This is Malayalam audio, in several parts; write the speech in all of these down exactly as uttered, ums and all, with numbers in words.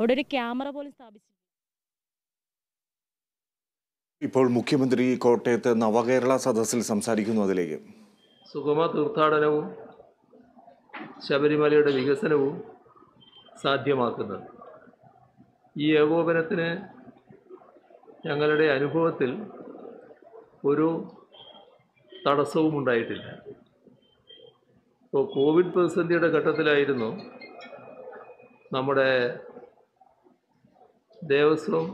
അവിടെ ഒരു ക്യാമറ പോലും സ്ഥാപിച്ചിട്ടില്ല. ഇപ്പോൾ മുഖ്യമന്ത്രി കോട്ടയത്ത് നവകേരള സദസ്സിൽ സംസാരിക്കുന്നു. അതിലേക്ക് സുഗമ തീർത്ഥാടനവും ശബരിമലയുടെ വികസനവും സാധ്യമാക്കുന്നത്. ഈ ഏകോപനത്തിന് ഞങ്ങളുടെ അനുഭവത്തിൽ ഒരു തടസ്സവും ഉണ്ടായിട്ടില്ല. ഇപ്പോൾ കോവിഡ് പ്രതിസന്ധിയുടെ ഘട്ടത്തിലായിരുന്നു നമ്മുടെ ദേവസ്വം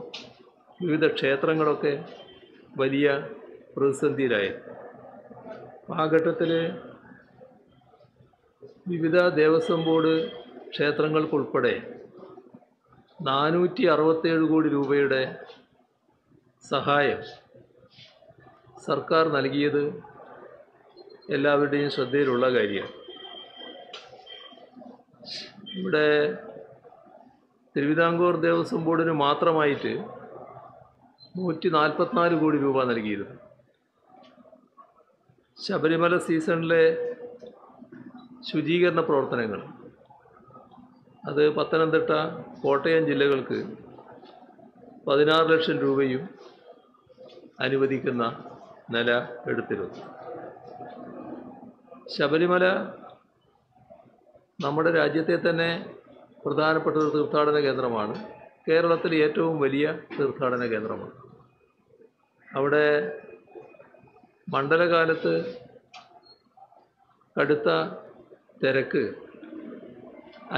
വിവിധ ക്ഷേത്രങ്ങളൊക്കെ വലിയ പ്രതിസന്ധിയിലായി. ആ ഘട്ടത്തിൽ വിവിധ ദേവസ്വം ബോർഡ് ക്ഷേത്രങ്ങൾക്കുൾപ്പെടെ നാനൂറ്റി അറുപത്തേഴ് കോടി രൂപയുടെ സഹായം സർക്കാർ നൽകിയത് എല്ലാവരുടെയും ശ്രദ്ധയിലുള്ള കാര്യമാണ്. ഇവിടെ തിരുവിതാംകൂർ ദേവസ്വം ബോർഡിന് മാത്രമായിട്ട് നൂറ്റി നാൽപ്പത്തിനാല് കോടി രൂപ നൽകിയിരുന്നു. ശബരിമല സീസണിലെ ശുചീകരണ പ്രവർത്തനങ്ങൾ അത് പത്തനംതിട്ട കോട്ടയം ജില്ലകൾക്ക് പതിനാറ് ലക്ഷം രൂപയും അനുവദിക്കുന്ന നില എടുത്തിരുന്നു. ശബരിമല നമ്മുടെ രാജ്യത്തെ തന്നെ പ്രധാനപ്പെട്ട ഒരു തീർത്ഥാടന കേന്ദ്രമാണ്. കേരളത്തിലെ ഏറ്റവും വലിയ തീർത്ഥാടന കേന്ദ്രമാണ്. അവിടെ മണ്ഡലകാലത്ത് കടുത്ത തിരക്ക്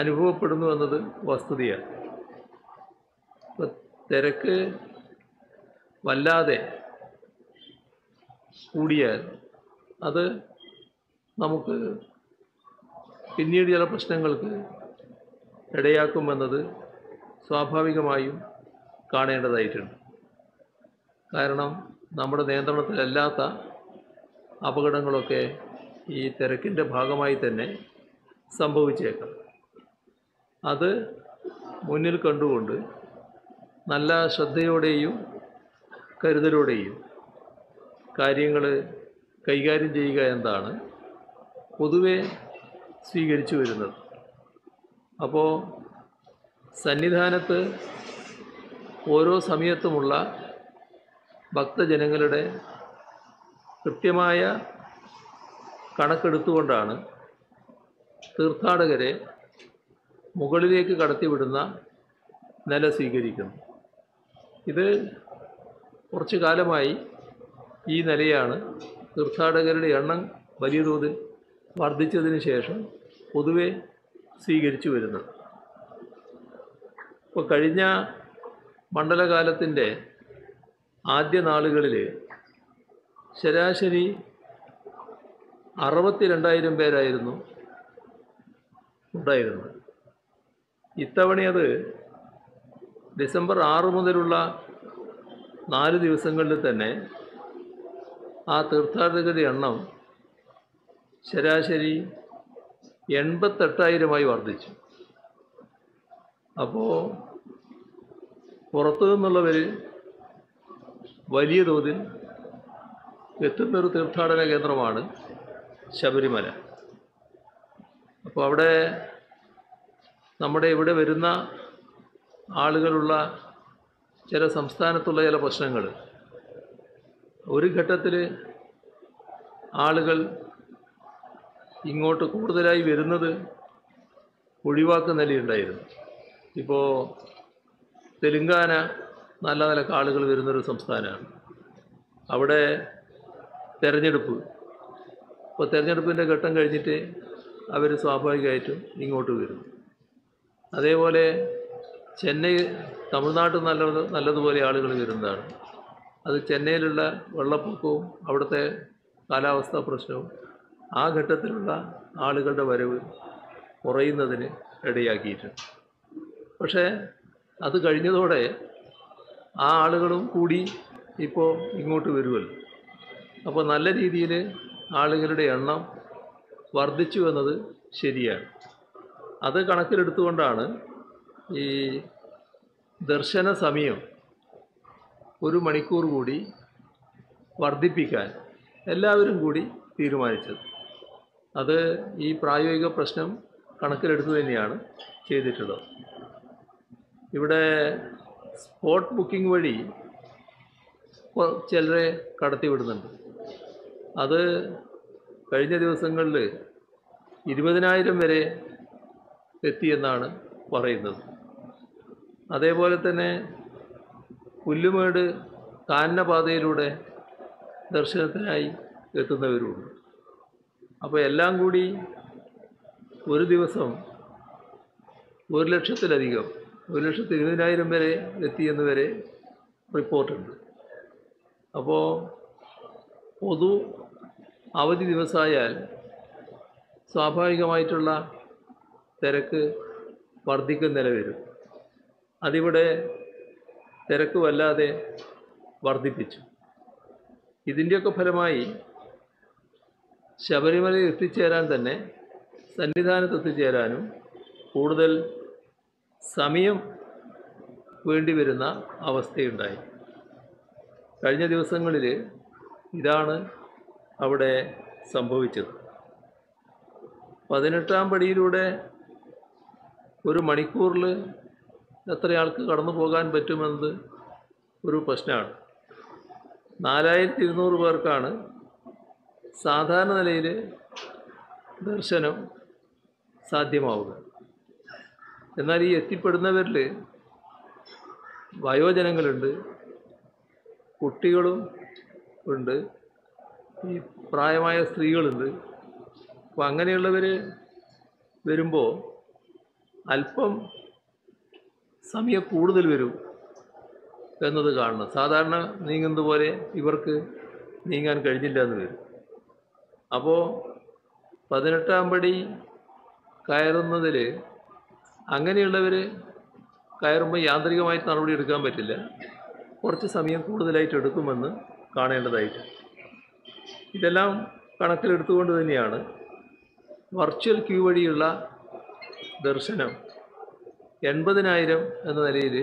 അനുഭവപ്പെടുന്നു എന്നത് വസ്തുതയാണ്. ഇപ്പം തിരക്ക് വല്ലാതെ കൂടിയാൽ അത് നമുക്ക് പിന്നീട് ചില പ്രശ്നങ്ങൾക്ക് ഇടയാക്കുമെന്നത് സ്വാഭാവികമായും കാണേണ്ടതായിട്ടുണ്ട്. കാരണം നമ്മുടെ നിയന്ത്രണത്തിലല്ലാത്ത അപകടങ്ങളൊക്കെ ഈ തിരക്കിൻ്റെ ഭാഗമായി തന്നെ സംഭവിച്ചേക്കാം. അത് മുന്നിൽ കണ്ടുകൊണ്ട് നല്ല ശ്രദ്ധയോടെയും കരുതലോടെയും കാര്യങ്ങൾ കൈകാര്യം ചെയ്യുക എന്നാണ് പൊതുവെ സ്വീകരിച്ചു വരുന്നത്. അപ്പോൾ സന്നിധാനത്ത് ഓരോ സമയത്തുമുള്ള ഭക്തജനങ്ങളുടെ കൃത്യമായ കണക്കെടുത്തുകൊണ്ടാണ് തീർത്ഥാടകരെ മുകളിലേക്ക് കടത്തിവിടുന്ന നില സ്വീകരിക്കുന്നത്. ഇത് കുറച്ചു കാലമായി ഈ നിലയാണ് തീർത്ഥാടകരുടെ എണ്ണം വലിയ തോതിൽ വർദ്ധിച്ചതിന് ശേഷം പൊതുവെ സ്വീകരിച്ചു വരുന്നത്. ഇപ്പോൾ കഴിഞ്ഞ മണ്ഡലകാലത്തിൻ്റെ ആദ്യ നാളുകളിൽ ശരാശരി അറുപത്തി രണ്ടായിരം പേരായിരുന്നു ഉണ്ടായിരുന്നത്. ഇത്തവണ അത് ഡിസംബർ ആറ് മുതലുള്ള നാല് ദിവസങ്ങളിൽ തന്നെ ആ തീർത്ഥാടകരുടെ എണ്ണം ശരാശരി എൺപത്തെട്ടായിരമായി വർദ്ധിച്ചു. അപ്പോൾ പുറത്തു നിന്നുള്ളവർ വലിയ തോതിൽ എത്തുന്നൊരു തീർത്ഥാടന കേന്ദ്രമാണ് ശബരിമല. അപ്പോൾ അവിടെ നമ്മുടെ ഇവിടെ വരുന്ന ആളുകളുള്ള ചില സംസ്ഥാനത്തുള്ള ചില പ്രശ്നങ്ങൾ ഒരു ഘട്ടത്തിൽ ആളുകൾ ഇങ്ങോട്ട് കൂടുതലായി വരുന്നത് ഒഴിവാക്കുന്ന നിലയുണ്ടായിരുന്നു. ഇപ്പോൾ തെലുങ്കാന നല്ല നിലക്ക് ആളുകൾ വരുന്നൊരു സംസ്ഥാനമാണ്. അവിടെ തിരഞ്ഞെടുപ്പ് ഇപ്പോൾ തിരഞ്ഞെടുപ്പിൻ്റെ ഘട്ടം കഴിഞ്ഞിട്ട് അവർ സ്വാഭാവികമായിട്ടും ഇങ്ങോട്ട് വരുന്നു. അതേപോലെ ചെന്നൈ തമിഴ്നാട്ടിൽ നല്ല നല്ലതുപോലെ ആളുകൾ വരുന്നതാണ്. അത് ചെന്നൈയിലുള്ള വെള്ളപ്പൊക്കവും അവിടുത്തെ കാലാവസ്ഥാ പ്രശ്നവും ആ ഘട്ടത്തിലുള്ള ആളുകളുടെ വരവ് കുറയുന്നതിന് ഇടയാക്കിയിട്ടുണ്ട്. പക്ഷേ അത് കഴിഞ്ഞതോടെ ആ ആളുകളും കൂടി ഇപ്പോൾ ഇങ്ങോട്ട് വരുമല്ലോ. അപ്പോൾ നല്ല രീതിയിൽ ആളുകളുടെ എണ്ണം വർദ്ധിച്ചു എന്നത് ശരിയാണ്. അത് കണക്കിലെടുത്തുകൊണ്ടാണ് ഈ ദർശന സമയം ഒരു മണിക്കൂർ കൂടി വർദ്ധിപ്പിക്കാൻ എല്ലാവരും കൂടി തീരുമാനിച്ചത്. അത് ഈ പ്രായോഗിക പ്രശ്നം കണക്കിലെടുത്തു തന്നെയാണ് ചെയ്തിട്ടുള്ളത്. ഇവിടെ സ്പോട്ട് ബുക്കിംഗ് വഴി ചിലരെ കടത്തിവിടുന്നുണ്ട്. അത് കഴിഞ്ഞ ദിവസങ്ങളിൽ ഇരുപതിനായിരം വരെ എത്തിയെന്നാണ് പറയുന്നത്. അതേപോലെ തന്നെ പുല്ലുമേട് കാനനപാതയിലൂടെ ദർശനത്തിനായി എത്തുന്നവരുണ്ട്. അപ്പോൾ എല്ലാം കൂടി ഒരു ദിവസം ഒരു ലക്ഷത്തിലധികം ഒരു ലക്ഷത്തി ഇരുപതിനായിരം വരെ എത്തിയെന്ന് വരെ റിപ്പോർട്ടുണ്ട്. അപ്പോൾ പൊതു അവധി ദിവസമായാൽ സ്വാഭാവികമായിട്ടുള്ള തിരക്ക് വർദ്ധിക്കും നില വരും. അതിവിടെ തിരക്ക് വല്ലാതെ വർദ്ധിപ്പിച്ചു. ഇതിൻ്റെയൊക്കെ ഫലമായി ശബരിമലയിൽ എത്തിച്ചേരാൻ തന്നെ സന്നിധാനത്ത് എത്തിച്ചേരാനും കൂടുതൽ സമയം വേണ്ടിവരുന്ന അവസ്ഥയുണ്ടായി. കഴിഞ്ഞ ദിവസങ്ങളിൽ ഇതാണ് അവിടെ സംഭവിച്ചത്. പതിനെട്ടാം പടിയിലൂടെ ഒരു മണിക്കൂറിൽ എത്ര ആൾക്ക് കടന്നു പോകാൻ പറ്റുമെന്നത് ഒരു പ്രശ്നമാണ്. നാലായിരത്തി ഇരുന്നൂറ് പേർക്കാണ് സാധാരണ നിലയിൽ ദർശനം സാധ്യമാവുക. എന്നാൽ ഈ എത്തിപ്പെടുന്നവരിൽ വയോജനങ്ങളുണ്ട്, കുട്ടികളും ഉണ്ട്, ഈ പ്രായമായ സ്ത്രീകളുണ്ട്. അപ്പോൾ അങ്ങനെയുള്ളവർ വരുമ്പോൾ അല്പം സമയം കൂടുതൽ വരും എന്നത് കാണണം. സാധാരണ നീങ്ങുന്നത് പോലെ ഇവർക്ക് നീങ്ങാൻ കഴിഞ്ഞില്ല എന്ന് വരും. അപ്പോൾ പതിനെട്ടാം പടി കയറുന്നതിൽ അങ്ങനെയുള്ളവർ കയറുമ്പോൾ യാന്ത്രികമായിട്ട് നടപടി എടുക്കാൻ പറ്റില്ല, കുറച്ച് സമയം കൂടുതലായിട്ട് എടുക്കുമെന്ന് കാണേണ്ടതായിട്ട്. ഇതെല്ലാം കണക്കിലെടുത്തുകൊണ്ട് തന്നെയാണ് വെർച്വൽ ക്യൂ വഴിയുള്ള ദർശനം എൺപതിനായിരം എന്ന നിലയിൽ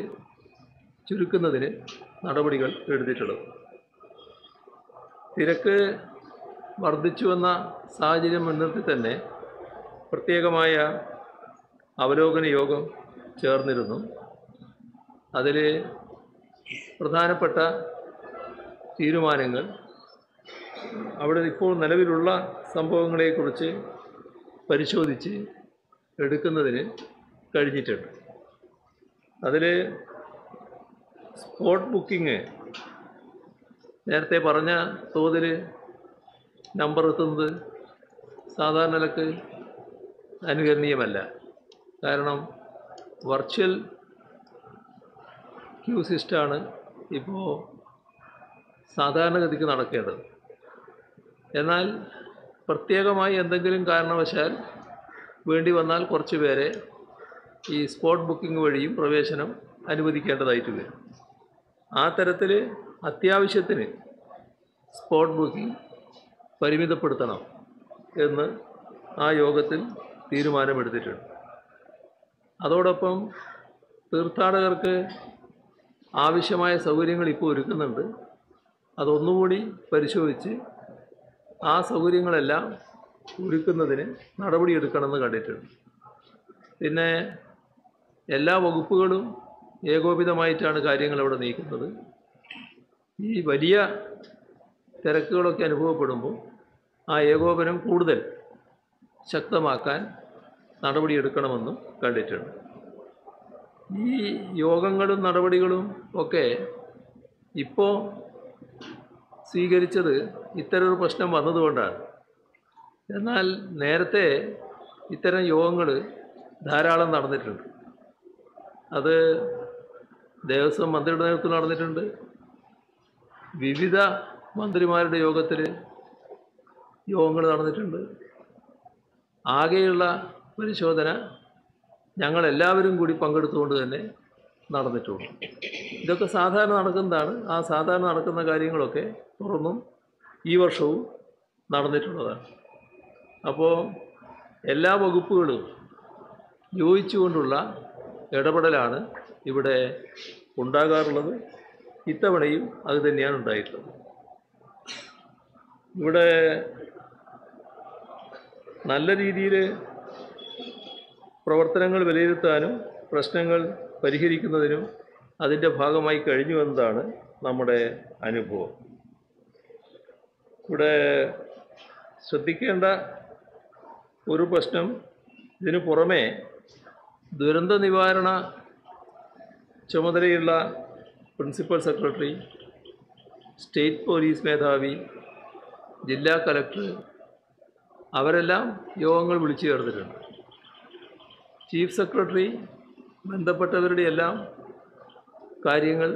ചുരുക്കുന്നതിന് നടപടികൾ എടുത്തിട്ടുള്ളത്. തിരക്ക് വർദ്ധിച്ചുവെന്ന സാഹചര്യം മുൻനിർത്തി തന്നെ പ്രത്യേകമായ അവലോകന യോഗം ചേർന്നിരുന്നു. അതിൽ പ്രധാനപ്പെട്ട തീരുമാനങ്ങൾ, അവിടെ ഇപ്പോൾ നിലവിലുള്ള സംഭവങ്ങളെക്കുറിച്ച് പരിശോധിച്ച് എടുക്കുന്നതിന് കഴിഞ്ഞിട്ടുണ്ട്. അതിൽ സ്പോട്ട് ബുക്കിംഗ് നേരത്തെ പറഞ്ഞ തോതിൽ നമ്പർ എത്തുന്നത് സാധാരണ നിലക്ക് അനുകരണീയമല്ല. കാരണം വെർച്വൽ ക്യൂ സിസ്റ്റമാണ് ഇപ്പോൾ സാധാരണഗതിക്ക് നടക്കേണ്ടത്. എന്നാൽ പ്രത്യേകമായി എന്തെങ്കിലും കാരണവശാൽ വേണ്ടി വന്നാൽ കുറച്ച് പേരെ ഈ സ്പോട്ട് ബുക്കിംഗ് വഴിയും പ്രവേശനം അനുവദിക്കേണ്ടതായിട്ട് വരും. ആ തരത്തിൽ അത്യാവശ്യത്തിന് സ്പോട്ട് ബുക്കിംഗ് പരിമിതപ്പെടുത്തണം എന്ന് ആ യോഗത്തിൽ തീരുമാനമെടുത്തിട്ടുണ്ട്. അതോടൊപ്പം തീർത്ഥാടകർക്ക് ആവശ്യമായ സൗകര്യങ്ങൾ ഇപ്പോൾ ഒരുക്കുന്നുണ്ട്. അതൊന്നുകൂടി പരിശോധിച്ച് ആ സൗകര്യങ്ങളെല്ലാം ഒരുക്കുന്നതിന് നടപടിയെടുക്കണമെന്ന് കണ്ടിട്ടുണ്ട്. പിന്നെ എല്ലാ വകുപ്പുകളും ഏകോപിതമായിട്ടാണ് കാര്യങ്ങൾ അവിടെ നീക്കുന്നത്. ഈ വലിയ തിരക്കുകളൊക്കെ അനുഭവപ്പെടുമ്പോൾ ആ ഏകോപനം കൂടുതൽ ശക്തമാക്കാൻ നടപടിയെടുക്കണമെന്നും കണ്ടിട്ടുണ്ട്. ഈ യോഗങ്ങളും നടപടികളും ഒക്കെ ഇപ്പോൾ സ്വീകരിച്ചത് ഇത്തരമൊരു പ്രശ്നം വന്നതുകൊണ്ടാണ്. എന്നാൽ നേരത്തെ ഇത്തരം യോഗങ്ങൾ ധാരാളം നടന്നിട്ടുണ്ട്. അത് ദേവസ്വം മന്ത്രിയുടെ നേതൃത്വത്തിൽ നടന്നിട്ടുണ്ട്. വിവിധ മന്ത്രിമാരുടെ യോഗത്തിൽ യോഗങ്ങൾ നടന്നിട്ടുണ്ട്. ആകെയുള്ള പരിശോധന ഞങ്ങളെല്ലാവരും കൂടി പങ്കെടുത്തുകൊണ്ട് തന്നെ നടന്നിട്ടുണ്ട്. ഇതൊക്കെ സാധാരണ നടക്കുന്നതാണ്. ആ സാധാരണ നടക്കുന്ന കാര്യങ്ങളൊക്കെ തുറന്നും ഈ വർഷവും നടന്നിട്ടുള്ളതാണ്. അപ്പോൾ എല്ലാ വകുപ്പുകളും യോജിച്ചുകൊണ്ടുള്ള ഇടപെടലാണ് ഇവിടെ ഉണ്ടാകാറുള്ളത്. ഇത്തവണയും അത് തന്നെയാണ് ഉണ്ടായിട്ടുള്ളത്. ഇവിടെ നല്ല രീതിയിൽ പ്രവർത്തനങ്ങൾ വിലയിരുത്താനും പ്രശ്നങ്ങൾ പരിഹരിക്കുന്നതിനും അതിൻ്റെ ഭാഗമായി കഴിഞ്ഞുവെന്നതാണ് നമ്മുടെ അനുഭവം. ഇവിടെ ശ്രദ്ധിക്കേണ്ട ഒരു പ്രശ്നം, ഇതിനു പുറമേ ദുരന്ത നിവാരണ ചുമതലയുള്ള പ്രിൻസിപ്പൽ സെക്രട്ടറി, സ്റ്റേറ്റ് പോലീസ് മേധാവി, ജില്ലാ കളക്ടർ അവരെല്ലാം യോഗങ്ങൾ വിളിച്ചു ചേർത്തിട്ടുണ്ട്. ചീഫ് സെക്രട്ടറി ബന്ധപ്പെട്ടവരുടെ എല്ലാം കാര്യങ്ങൾ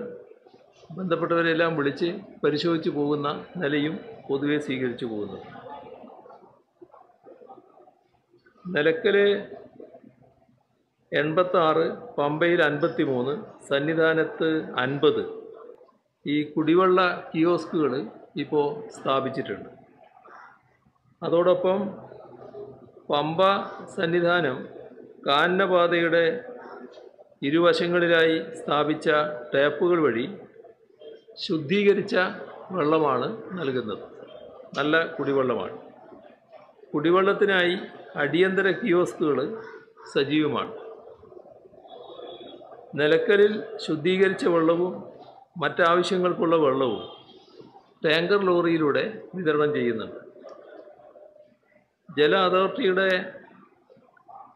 ബന്ധപ്പെട്ടവരെല്ലാം വിളിച്ച് പരിശോധിച്ചു പോകുന്ന നിലയും പൊതുവെ സ്വീകരിച്ചു പോകുന്നത്. നിലയ്ക്കൽ എൺപത്താറ്, പമ്പയിൽ അൻപത്തി മൂന്ന്, സന്നിധാനത്ത് അൻപത് ഈ കുടിവെള്ള കിയോസ്കുകൾ ഇപ്പോൾ സ്ഥാപിച്ചിട്ടുണ്ട്. അതോടൊപ്പം പമ്പ സന്നിധാനം കാനനപാതയുടെ ഇരുവശങ്ങളിലായി സ്ഥാപിച്ച ടാപ്പുകൾ വഴി ശുദ്ധീകരിച്ച വെള്ളമാണ് നൽകുന്നത്. നല്ല കുടിവെള്ളമാണ്. കുടിവെള്ളത്തിനായി അടിയന്തര കിയോസ്കുകൾ സജീവമാണ്. നിലയ്ക്കലിൽ ശുദ്ധീകരിച്ച വെള്ളവും മറ്റാവശ്യങ്ങൾക്കുള്ള വെള്ളവും ടാങ്കർ ലോറിയിലൂടെ വിതരണം ചെയ്യുന്നുണ്ട്. ജല അതോറിറ്റിയുടെ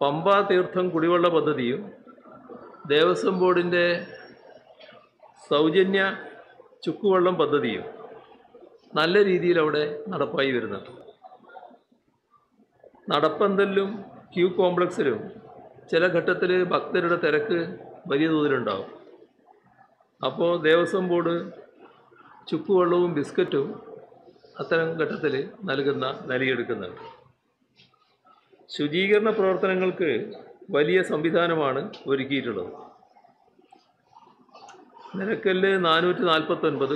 പമ്പാ തീർത്ഥം കുടിവെള്ള പദ്ധതിയും ദേവസ്വം ബോർഡിൻ്റെ സൗജന്യ ചുക്കുവെള്ളം പദ്ധതിയും നല്ല രീതിയിൽ അവിടെ നടപ്പായി വരുന്നുണ്ട്. നടപ്പന്തലിലും ക്യൂ കോംപ്ലക്സിലും ചില ഘട്ടത്തിൽ ഭക്തരുടെ തിരക്ക് വലിയ തോതിലുണ്ടാകും. അപ്പോൾ ദേവസ്വം ബോർഡ് ചുക്കുവെള്ളവും ബിസ്ക്കറ്റും അത്തരം ഘട്ടത്തിൽ നൽകുന്ന നൽകിയെടുക്കുന്നുണ്ട്. ശുചീകരണ പ്രവർത്തനങ്ങൾക്ക് വലിയ സംവിധാനമാണ് ഒരുക്കിയിട്ടുള്ളത്. നിലയ്ക്കലിൽ നാനൂറ്റി നാൽപ്പത്തൊൻപത്,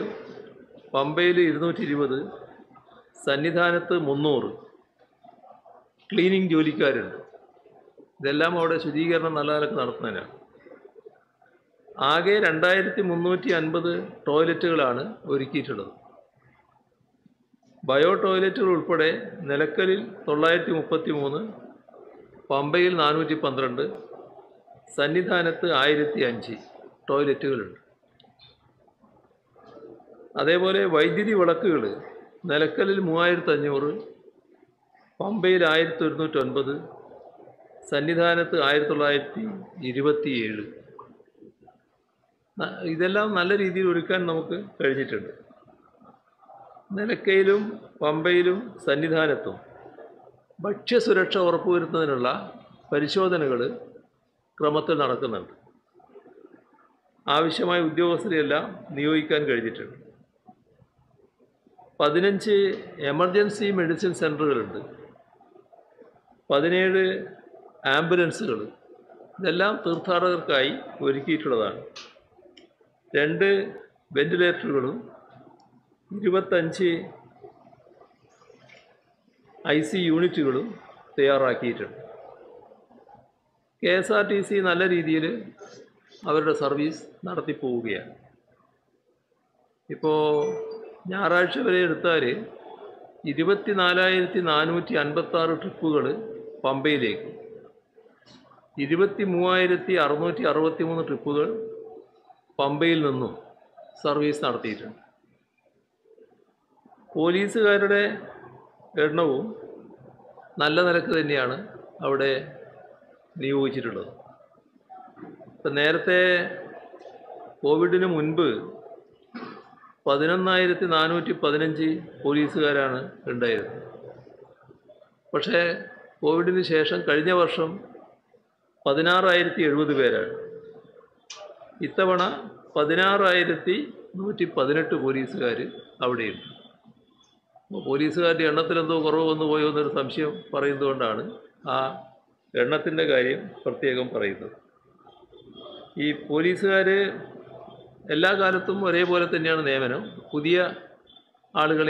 പമ്പയിൽ ഇരുന്നൂറ്റി ഇരുപത്, സന്നിധാനത്ത് മുന്നൂറ് ക്ലീനിങ് ജോലിക്കാരുണ്ട്. ഇതെല്ലാം അവിടെ ശുചീകരണം നല്ല നിലക്ക് നടത്തുന്നതിനാണ്. ആകെ രണ്ടായിരത്തി മുന്നൂറ്റി അൻപത് ടോയ്ലറ്റുകളാണ് ഒരുക്കിയിട്ടുള്ളത്. ബയോ ടോയ്ലറ്റുകൾ ഉൾപ്പെടെ നിലയ്ക്കലിൽ തൊള്ളായിരത്തി മുപ്പത്തി മൂന്ന്, പമ്പയിൽ നാനൂറ്റി പന്ത്രണ്ട്, സന്നിധാനത്ത് ആയിരത്തി അഞ്ച് ടോയ്ലറ്റുകളുണ്ട്. അതേപോലെ വൈദ്യുതി വിളക്കുകൾ നിലയ്ക്കലിൽ മൂവായിരത്തഞ്ഞൂറ്, പമ്പയിൽ ആയിരത്തി ഒരുന്നൂറ്റൊൻപത്, സന്നിധാനത്ത് ആയിരത്തി തൊള്ളായിരത്തി ഇരുപത്തിയേഴ്. ഇതെല്ലാം നല്ല രീതിയിൽ ഒരുക്കാൻ നമുക്ക് കഴിഞ്ഞിട്ടുണ്ട്. നിലയ്ക്കലിലും പമ്പയിലും സന്നിധാനത്തും ഭക്ഷ്യസുരക്ഷ ഉറപ്പുവരുത്തുന്നതിനുള്ള പരിശോധനകൾ ക്രമത്തിൽ നടക്കുന്നുണ്ട്. ആവശ്യമായ ഉദ്യോഗസ്ഥരെയെല്ലാം നിയോഗിക്കാൻ കഴിഞ്ഞിട്ടുണ്ട്. പതിനഞ്ച് എമർജൻസി മെഡിസിൻ സെൻ്ററുകളുണ്ട്. പതിനേഴ് ആംബുലൻസുകൾ, ഇതെല്ലാം തീർത്ഥാടകർക്കായി ഒരുക്കിയിട്ടുള്ളതാണ്. രണ്ട് വെൻറ്റിലേറ്ററുകളും ഇരുപത്തഞ്ച് ഐ സി യൂണിറ്റുകളും തയ്യാറാക്കിയിട്ടുണ്ട്. K S R T C നല്ല രീതിയിൽ അവരുടെ സർവീസ് നടത്തിപ്പോവുകയാണ്. ഇപ്പോൾ ഞായറാഴ്ച വരെ എടുത്താൽ ഇരുപത്തി നാലായിരത്തി നാനൂറ്റി അൻപത്താറ് ട്രിപ്പുകൾ പമ്പയിലേക്ക്, ഇരുപത്തി മൂവായിരത്തി അറുന്നൂറ്റി അറുപത്തി മൂന്ന് ട്രിപ്പുകൾ പമ്പയിൽ നിന്നും സർവീസ് നടത്തിയിട്ടുണ്ട്. പോലീസുകാരുടെ എണ്ണവും നല്ല നിലക്ക് തന്നെയാണ് അവിടെ നിയോഗിച്ചിട്ടുള്ളത്. ഇപ്പം നേരത്തെ കോവിഡിന് മുൻപ് പതിനൊന്നായിരത്തി നാനൂറ്റി പതിനഞ്ച് പോലീസുകാരാണ് ഉണ്ടായിരുന്നത്. പക്ഷേ കോവിഡിന് ശേഷം കഴിഞ്ഞ വർഷം പതിനാറായിരത്തി എഴുപത് പേരാണ്. ഇത്തവണ പതിനാറായിരത്തി നൂറ്റി പതിനെട്ട് പോലീസുകാർ അവിടെയുണ്ട്. അപ്പോൾ പോലീസുകാരുടെ എണ്ണത്തിലെന്തോ കുറവ് വന്നു പോയോ എന്നൊരു സംശയം പറയുന്നതുകൊണ്ടാണ് ആ എണ്ണത്തിൻ്റെ കാര്യം പ്രത്യേകം പറയുന്നത്. ഈ പോലീസുകാർ എല്ലാ കാലത്തും ഒരേപോലെ തന്നെയാണ് നിയമനം. പുതിയ ആളുകളെ